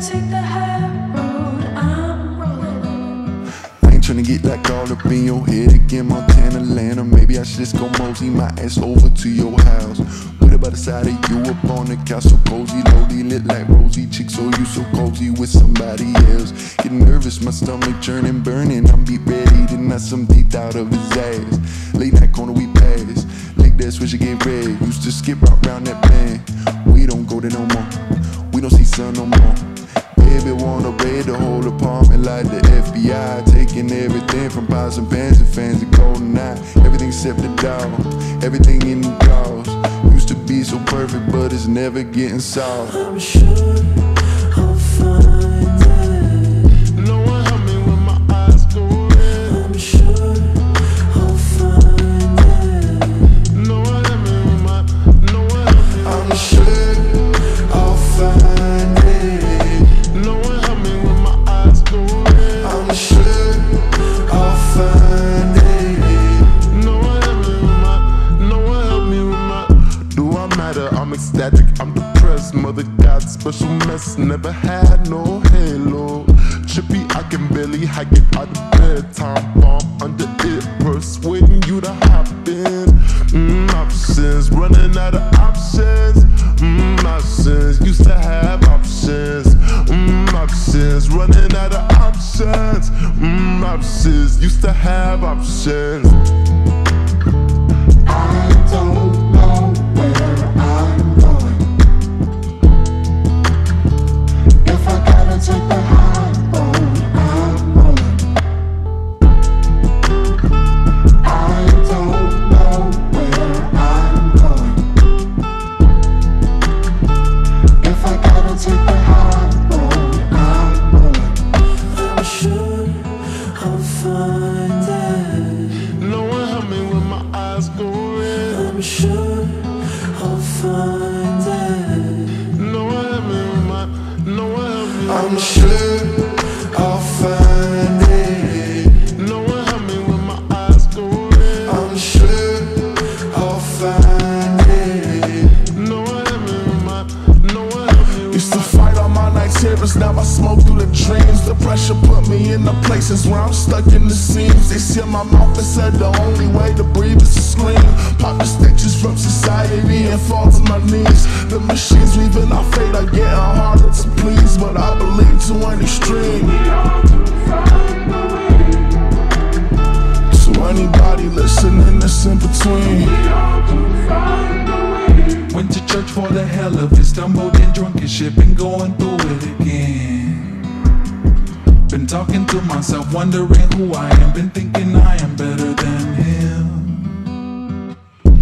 Take the high road, I'm rolling. I ain't tryna get like all up in your head again, Montana, Lanta. Maybe I should just go mosey my ass over to your house. What about the side of you up on the couch? So cozy, lowly, lit like rosy chicks. So you so cozy with somebody else. Get nervous, my stomach churning, burning. I'm be ready to knock some teeth out of his ass. Late night corner we pass. Lick that switch and get red. Used to skip out round that plan. We don't go there no more. We don't see sun no more. Baby wanna raid the whole apartment like the FBI, taking everything from pots and pans and fans and Goldeneye. Everything except the dog, everything in the drawers. Used to be so perfect, but it's never getting solved. I'm sure I'll find it. No one help me when my eyes go red. I'm sure I'll find it. No one help me when my, no one help me. I'm sure I'll find it. Static, I'm depressed, mother got special mess, never had no halo. Trippy, I can barely hike it out of bed, time bomb under it, persuading you to hop in. Options, running out of options. Options, used to have options. Options, running out of options. Options, used to have options. I don't know where I'm going. If I gotta take the high road, I'm rolling. I don't know where I'm going. If I gotta take the high road, I'm rolling. I'm sure I'll find it. No one help me when my eyes go red. I'm sure I'll find it. No one help me with my, no one help me with my. I'm sure I'll find it. No one help me when my eyes go red. I'm sure I'll find it. No one help me with my, no one help me with my. Used to fight all my night terrors, now I smoke through the dreams. The pressure put me in the places where I'm stuck in the seams. They sealed my mouth and said the only way to breathe is to scream. Pop the stitches from society and fall to my knees. The machines weaving our fate are getting harder to please, but I believe to an extreme. So anybody listening that's in between, went to church for the hell of it, stumbled and drunk as shit, been going through it again. Been talking to myself, wondering who I am, been thinking I am better than him.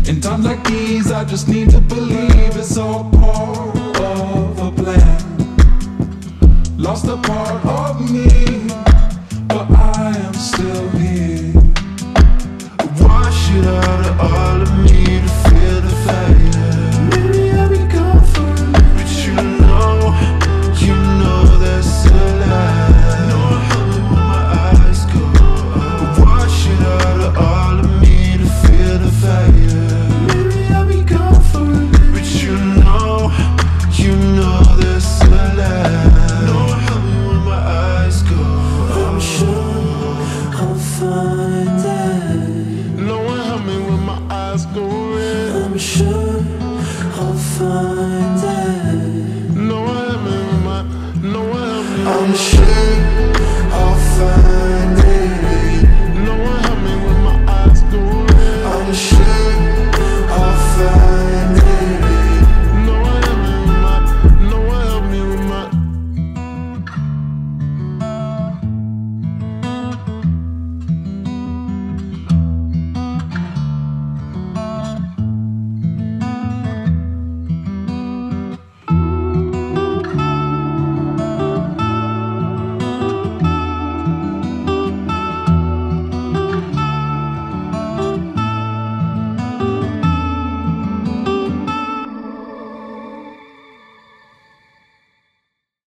In times like these, I just need to believe it's all part of a plan. Lost a part of me.